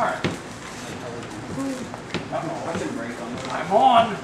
Alright. I can break on that. I'm on!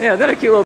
Yeah, that a cute little